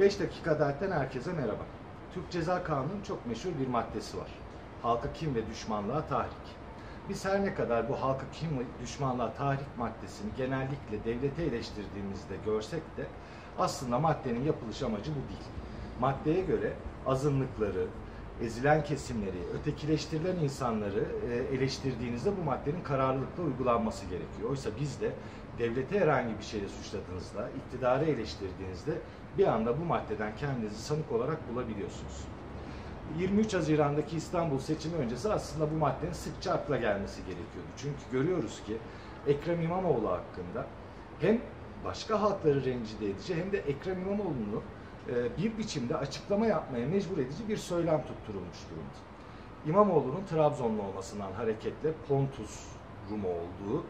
5 dakika adaletten herkese merhaba. Türk Ceza Kanunu'nun çok meşhur bir maddesi var. Halka kin ve düşmanlığa tahrik. Biz her ne kadar bu halka kin ve düşmanlığa tahrik maddesini genellikle devlete eleştirdiğimizde görsek de aslında maddenin yapılış amacı bu değil. Maddeye göre azınlıkları, ezilen kesimleri, ötekileştirilen insanları eleştirdiğinizde bu maddenin kararlılıkla uygulanması gerekiyor. Oysa biz de devleti herhangi bir şeyle suçladığınızda, iktidarı eleştirdiğinizde bir anda bu maddeden kendinizi sanık olarak bulabiliyorsunuz. 23 Haziran'daki İstanbul seçimi öncesi aslında bu maddenin sıkça akla gelmesi gerekiyordu. Çünkü görüyoruz ki Ekrem İmamoğlu hakkında hem başka halkları rencide edici hem de Ekrem İmamoğlu'nu bir biçimde açıklama yapmaya mecbur edici bir söylem tutturulmuş durumda. İmamoğlu'nun Trabzonlu olmasından hareketle Pontus Rum olduğu,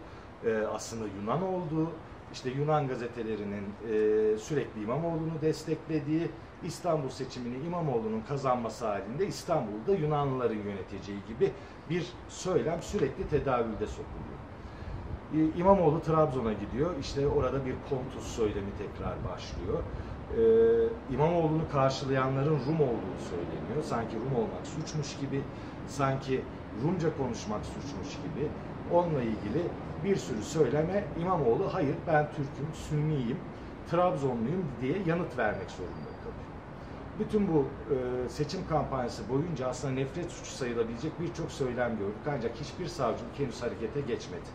aslında Yunan olduğu, işte Yunan gazetelerinin sürekli İmamoğlu'nu desteklediği, İstanbul seçimini İmamoğlu'nun kazanması halinde İstanbul'da Yunanlıların yöneteceği gibi bir söylem sürekli tedavülde sokuluyor. İmamoğlu Trabzon'a gidiyor, işte orada bir Pontus söylemi tekrar başlıyor. İmamoğlu'nu karşılayanların Rum olduğu söyleniyor. Sanki Rum olmak suçmuş gibi, sanki Rumca konuşmak suçmuş gibi. Onunla ilgili bir sürü söyleme İmamoğlu hayır ben Türk'üm, Sünniyim, Trabzonluyum diye yanıt vermek zorunda kalıyor. Bütün bu seçim kampanyası boyunca aslında nefret suçu sayılabilecek birçok söylem gördük. Ancak hiçbir savcı henüz harekete geçmedi.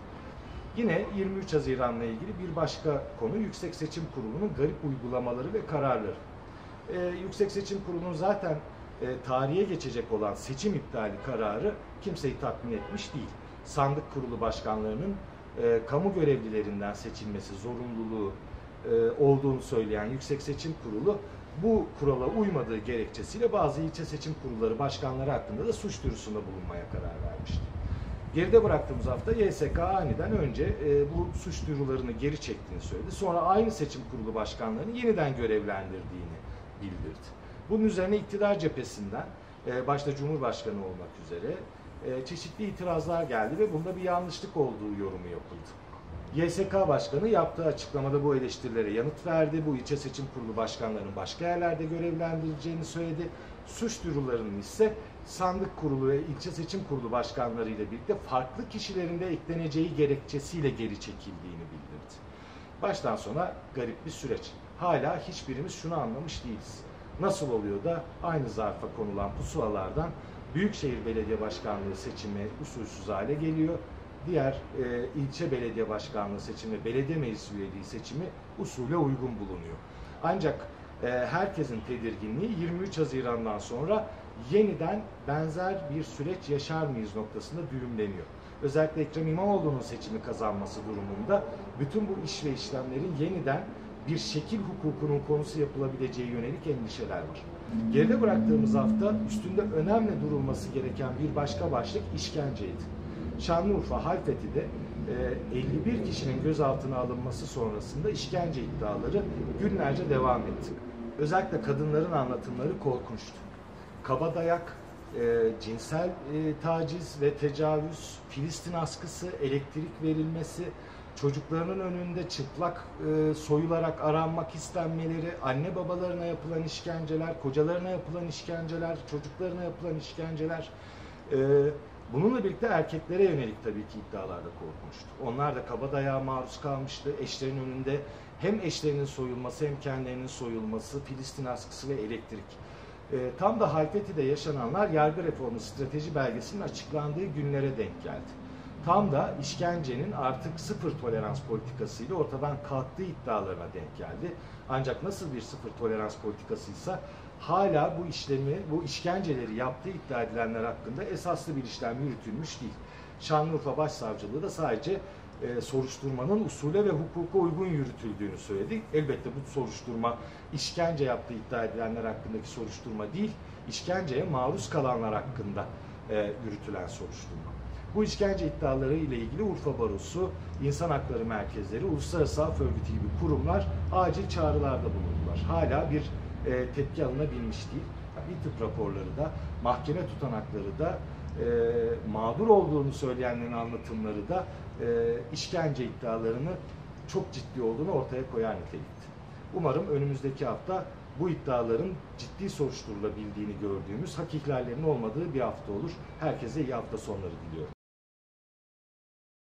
Yine 23 Haziran'la ilgili bir başka konu Yüksek Seçim Kurulu'nun garip uygulamaları ve kararları. Yüksek Seçim Kurulu'nun zaten tarihe geçecek olan seçim iptali kararı kimseyi tatmin etmiş değil. Sandık kurulu başkanlarının kamu görevlilerinden seçilmesi zorunluluğu olduğunu söyleyen Yüksek Seçim Kurulu bu kurala uymadığı gerekçesiyle bazı ilçe seçim kurulları başkanları hakkında da suç duyurusunda bulunmaya karar vermişti. Geride bıraktığımız hafta YSK aniden önce bu suç duyurularını geri çektiğini söyledi. Sonra aynı seçim kurulu başkanlarını yeniden görevlendirdiğini bildirdi. Bunun üzerine iktidar cephesinden başta Cumhurbaşkanı olmak üzere çeşitli itirazlar geldi ve bunda bir yanlışlık olduğu yorumu yapıldı. YSK Başkanı yaptığı açıklamada bu eleştirilere yanıt verdi. Bu ilçe seçim kurulu başkanlarının başka yerlerde görevlendirileceğini söyledi. Suç duyurularının ise sandık kurulu ve ilçe seçim kurulu başkanları ile birlikte farklı kişilerin de ekleneceği gerekçesiyle geri çekildiğini bildirdi. Baştan sona garip bir süreç. Hala hiçbirimiz şunu anlamış değiliz. Nasıl oluyor da aynı zarfa konulan pusulalardan Büyükşehir Belediye Başkanlığı seçimi usulsüz hale geliyor. Diğer ilçe belediye başkanlığı seçimi, belediye meclis üyeliği seçimi usule uygun bulunuyor. Ancak herkesin tedirginliği 23 Haziran'dan sonra yeniden benzer bir süreç yaşar mıyız noktasında düğümleniyor. Özellikle Ekrem İmamoğlu'nun seçimi kazanması durumunda bütün bu iş ve işlemlerin yeniden bir şekil hukukunun konusu yapılabileceği yönelik endişeler var. Geride bıraktığımız hafta üstünde önemli durulması gereken bir başka başlık işkenceydi. Şanlıurfa Halfeti'de 51 kişinin gözaltına alınması sonrasında işkence iddiaları günlerce devam etti. Özellikle kadınların anlatımları korkunçtu. Kaba dayak, cinsel taciz ve tecavüz, Filistin askısı, elektrik verilmesi, çocuklarının önünde çıplak soyularak aranmak istenmeleri, anne babalarına yapılan işkenceler, kocalarına yapılan işkenceler, çocuklarına yapılan işkenceler... Bununla birlikte erkeklere yönelik tabii ki iddialar da korkmuştu. Onlar da kabadayıya maruz kalmıştı. Eşlerin önünde hem eşlerinin soyulması hem kendilerinin soyulması, Filistin askısı ve elektrik. Tam da Halfeti'de yaşananlar yargı reformu strateji belgesinin açıklandığı günlere denk geldi. Tam da işkencenin artık sıfır tolerans politikasıyla ortadan kalktığı iddialarına denk geldi. Ancak nasıl bir sıfır tolerans politikasıysa hala bu işkenceleri yaptığı iddia edilenler hakkında esaslı bir işlem yürütülmüş değil. Şanlıurfa Başsavcılığı da sadece soruşturmanın usule ve hukuka uygun yürütüldüğünü söyledi. Elbette bu soruşturma işkence yaptığı iddia edilenler hakkındaki soruşturma değil, işkenceye maruz kalanlar hakkında yürütülen soruşturma. Bu işkence iddiaları ile ilgili Urfa Barosu, İnsan Hakları Merkezleri, Uluslararası Hif gibi kurumlar acil çağrılarda bulundular. Hala bir tepki alınabilmiş değil. İTÜ raporları da, mahkeme tutanakları da, mağdur olduğunu söyleyenlerin anlatımları da işkence iddialarını çok ciddi olduğunu ortaya koyan nitelikti. Umarım önümüzdeki hafta bu iddiaların ciddi soruşturulabildiğini gördüğümüz, hak ihlallerinin olmadığı bir hafta olur. Herkese iyi hafta sonları diliyorum.